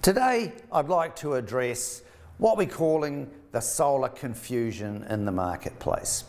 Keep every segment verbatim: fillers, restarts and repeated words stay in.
Today I'd like to address what we're calling the solar confusion in the marketplace.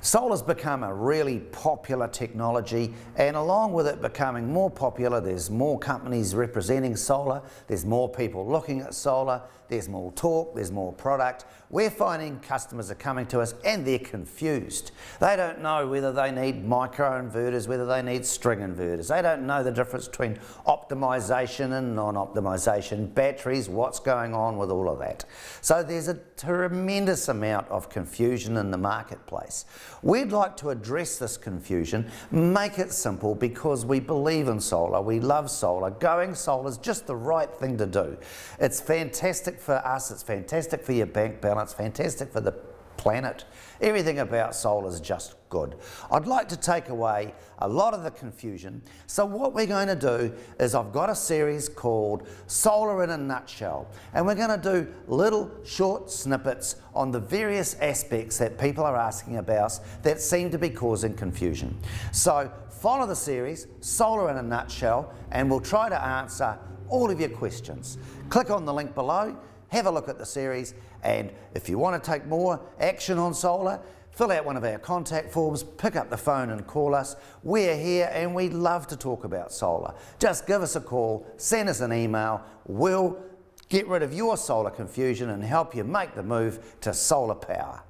Solar's become a really popular technology, and along with it becoming more popular, there's more companies representing solar, there's more people looking at solar, there's more talk, there's more product. We're finding customers are coming to us and they're confused. They don't know whether they need microinverters, whether they need string inverters. They don't know the difference between optimization and non-optimization, batteries, what's going on with all of that. So there's a tremendous amount of confusion in the marketplace. We'd like to address this confusion, make it simple, because we believe in solar, we love solar. Going solar is just the right thing to do. It's fantastic for us, it's fantastic for your bank balance, fantastic for the planet. Everything about solar is just good. I'd like to take away a lot of the confusion. So what we're going to do is I've got a series called Solar in a Nutshell, and we're going to do little short snippets on the various aspects that people are asking about that seem to be causing confusion. So follow the series Solar in a Nutshell and we'll try to answer all of your questions. Click on the link below, have a look at the series, and if you want to take more action on solar, fill out one of our contact forms, pick up the phone and call us. We're here and we'd love to talk about solar. Just give us a call, send us an email, we'll get rid of your solar confusion and help you make the move to solar power.